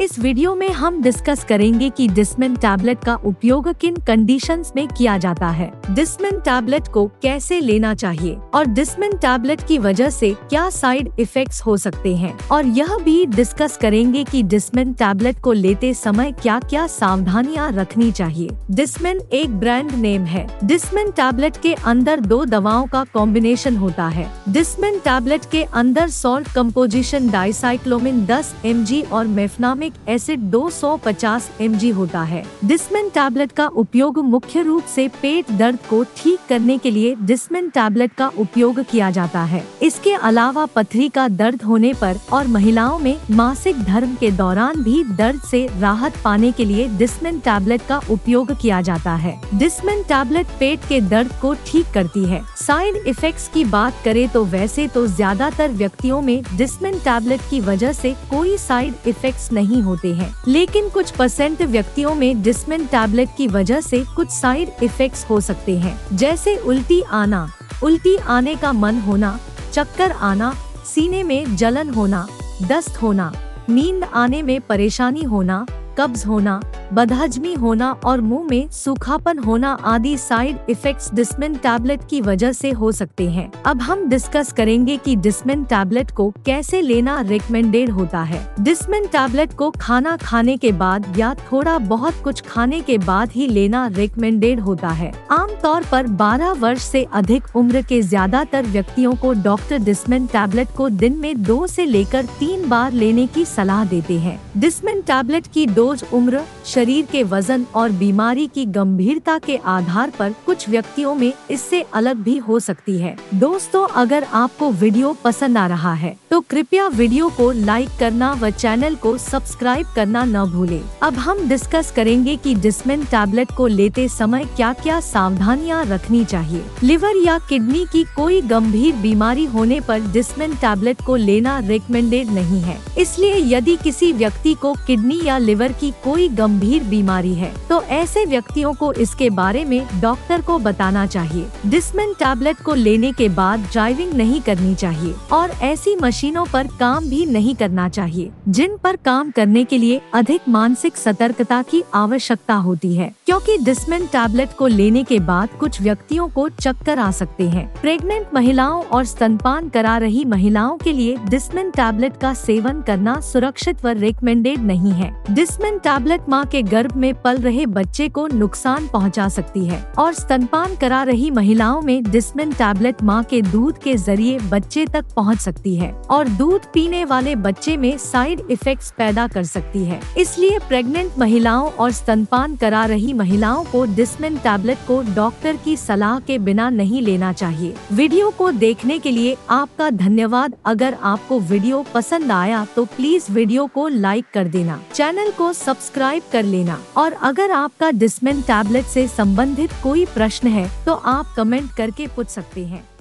इस वीडियो में हम डिस्कस करेंगे कि डिसमेन टैबलेट का उपयोग किन कंडीशंस में किया जाता है, डिसमेन टैबलेट को कैसे लेना चाहिए और डिसमेन टैबलेट की वजह से क्या साइड इफेक्ट्स हो सकते हैं। और यह भी डिस्कस करेंगे कि डिसमेन टैबलेट को लेते समय क्या क्या सावधानियां रखनी चाहिए। डिसमेन एक ब्रांड नेम है। डिसमेन टैबलेट के अंदर दो दवाओं का कॉम्बिनेशन होता है। डिसमेन टैबलेट के अंदर सॉल्ट कम्पोजिशन डाइसाइक्लोमिन 10 mg और मेफनामिक एसिड 250 mg होता है। डिसमेन टैबलेट का उपयोग मुख्य रूप से पेट दर्द को ठीक करने के लिए डिसमेन टैबलेट का उपयोग किया जाता है। इसके अलावा पथरी का दर्द होने पर और महिलाओं में मासिक धर्म के दौरान भी दर्द से राहत पाने के लिए डिसमेन टैबलेट का उपयोग किया जाता है। डिसमेन टैबलेट पेट के दर्द को ठीक करती है। साइड इफेक्ट्स की बात करें तो वैसे तो ज्यादातर व्यक्तियों में डिसमेन टैबलेट की वजह से कोई साइड इफेक्ट्स नहीं होते हैं, लेकिन कुछ % व्यक्तियों में डिसमेन टैबलेट की वजह से कुछ साइड इफेक्ट्स हो सकते हैं, जैसे उल्टी आना, उल्टी आने का मन होना, चक्कर आना, सीने में जलन होना, दस्त होना, नींद आने में परेशानी होना, कब्ज होना, बदहजमी होना और मुंह में सूखापन होना आदि साइड इफेक्ट्स डिसमेन टैबलेट की वजह से हो सकते हैं। अब हम डिस्कस करेंगे कि डिसमेन टैबलेट को कैसे लेना रिकमेंडेड होता है। डिसमेन टैबलेट को खाना खाने के बाद या थोड़ा बहुत कुछ खाने के बाद ही लेना रिकमेंडेड होता है। आमतौर पर 12 वर्ष से अधिक उम्र के ज्यादातर व्यक्तियों को डॉक्टर डिसमेन टैबलेट को दिन में 2 से लेकर 3 बार लेने की सलाह देते हैं। डिसमेन टैबलेट की डोज उम्र, शरीर के वजन और बीमारी की गंभीरता के आधार पर कुछ व्यक्तियों में इससे अलग भी हो सकती है। दोस्तों, अगर आपको वीडियो पसंद आ रहा है तो कृपया वीडियो को लाइक करना व चैनल को सब्सक्राइब करना न भूले। अब हम डिस्कस करेंगे कि डिसमेन टैबलेट को लेते समय क्या क्या सावधानियां रखनी चाहिए। लिवर या किडनी की कोई गंभीर बीमारी होने पर डिसमेन टैबलेट को लेना रिकमेंडेड नहीं है। इसलिए यदि किसी व्यक्ति को किडनी या लिवर की कोई गंभीर बीमारी है तो ऐसे व्यक्तियों को इसके बारे में डॉक्टर को बताना चाहिए। डिसमेन टैबलेट को लेने के बाद ड्राइविंग नहीं करनी चाहिए और ऐसी मशीनों पर काम भी नहीं करना चाहिए जिन पर काम करने के लिए अधिक मानसिक सतर्कता की आवश्यकता होती है, क्योंकि डिसमेन टैबलेट को लेने के बाद कुछ व्यक्तियों को चक्कर आ सकते हैं। प्रेग्नेंट महिलाओं और स्तनपान करा रही महिलाओं के लिए डिसमेन टैबलेट का सेवन करना सुरक्षित व रिकमेंडेड नहीं है। डिसमेन टैबलेट माँ के गर्भ में पल रहे बच्चे को नुकसान पहुंचा सकती है और स्तनपान करा रही महिलाओं में डिसमेन टैबलेट मां के दूध के जरिए बच्चे तक पहुंच सकती है और दूध पीने वाले बच्चे में साइड इफेक्ट्स पैदा कर सकती है। इसलिए प्रेग्नेंट महिलाओं और स्तनपान करा रही महिलाओं को डिसमेन टैबलेट को डॉक्टर की सलाह के बिना नहीं लेना चाहिए। वीडियो को देखने के लिए आपका धन्यवाद। अगर आपको वीडियो पसंद आया तो प्लीज वीडियो को लाइक कर देना, चैनल को सब्सक्राइब कर लेना और अगर आपका डिसमेन टैबलेट से संबंधित कोई प्रश्न है तो आप कमेंट करके पूछ सकते हैं।